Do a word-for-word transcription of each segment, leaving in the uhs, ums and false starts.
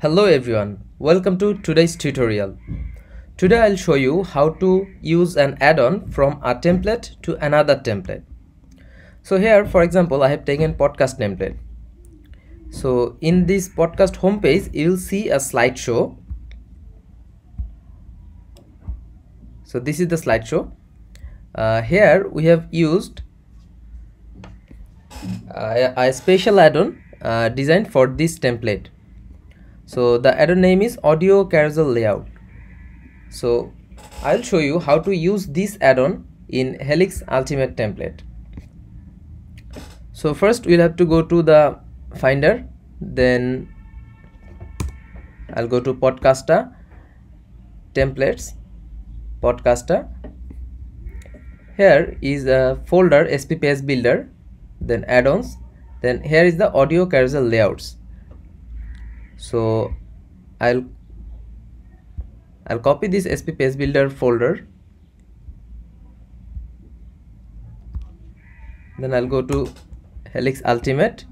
Hello everyone, welcome to today's tutorial. Today I'll show you how to use an add-on from a template to another template. So here, for example, I have taken podcast template. So in this podcast homepage, you'll see a slideshow. So this is the slideshow. Uh, here we have used a, a special add-on uh, designed for this template. So the add-on name is Audio Carousel Layout. So I'll show you how to use this add-on in Helix Ultimate template. So first we'll have to go to the Finder, then I'll go to Podcaster, Templates, Podcaster. Here is a folder S P Page Builder, then add-ons, then here is the Audio Carousel Layouts. So I'll I'll copy this S P Page Builder folder, then I'll go to Helix Ultimate,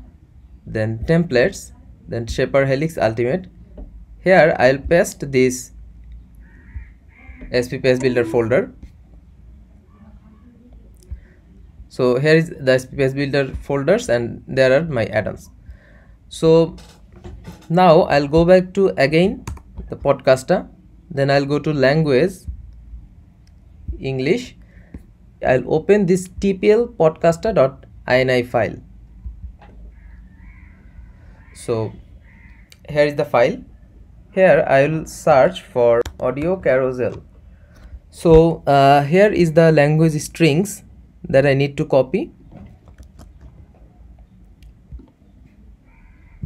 then Templates, then Shaper Helix Ultimate. Here I'll paste this S P Page Builder folder. So here is the S P Page Builder folders, and there are my add-ons. So now I'll go back to again the Podcaster, then I'll go to language, English. I'll open this tpl podcaster.ini file. So here is the file. Here I'll search for Audio Carousel. So uh, here is the language strings that I need to copy.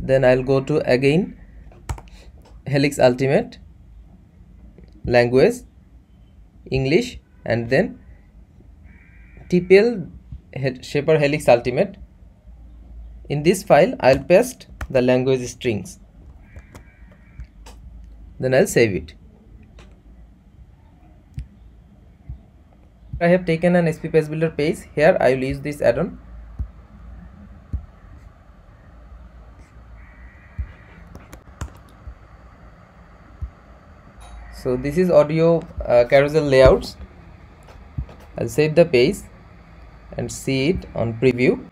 Then I'll go to again Helix Ultimate, language, English, and then tpl Shaper Helix Ultimate. In this file I'll paste the language strings, then I'll save it. I have taken an S P Page Builder page. Here I will use this add-on. So this is Audio uh, Carousel Layouts. I'll save the page and see it on preview.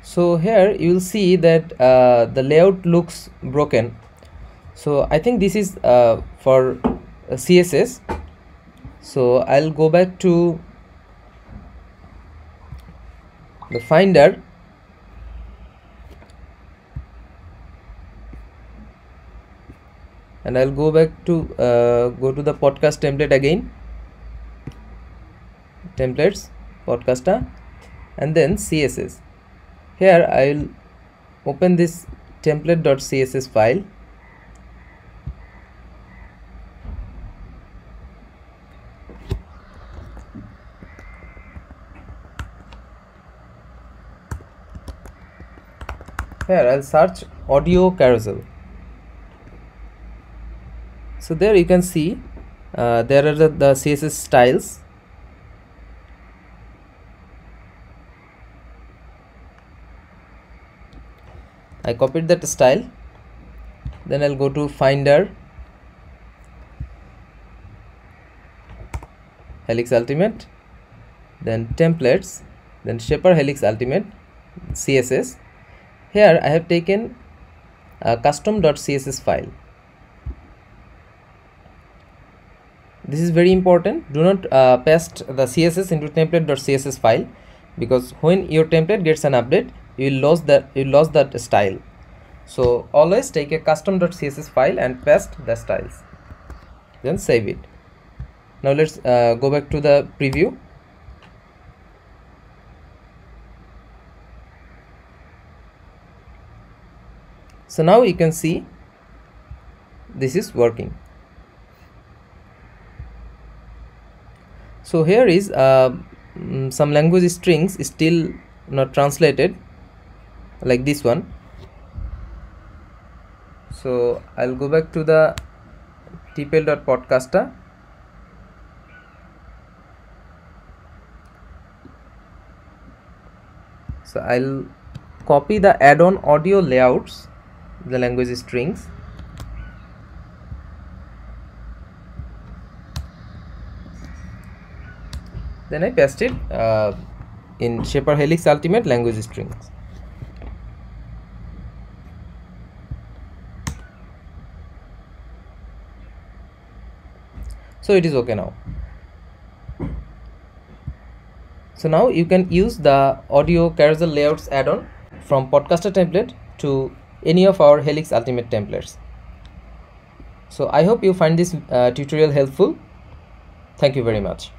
So here you will see that uh, the layout looks broken. So I think this is uh, for C S S. So I'll go back to the Finder. And I'll go back to uh, go to the podcast template again, Templates, Podcaster, and then C S S. Here I'll open this template.css file. Here I'll search Audio Carousel. So there you can see uh, there are the, the C S S styles. I copied that style, then I'll go to Finder, Helix Ultimate, then Templates, then Shaper Helix Ultimate, C S S. Here I have taken a custom.css file. This is very important. Do not uh, paste the C S S into template.css file, because when your template gets an update, you will lose that you lost that style. So always take a custom.css file and paste the styles, then save it. Now let's uh, go back to the preview. So now you can see this is working. So here is uh, some language strings still not translated, like this one. So I'll go back to the tpl.podcaster. So I'll copy the add-on Audio Layouts the language is strings. Then I paste it uh, in Shaper Helix Ultimate language strings. So it is okay now. So now you can use the Audio Carousel Layouts add-on from Podcaster template to any of our Helix Ultimate templates. So I hope you find this uh, tutorial helpful. Thank you very much.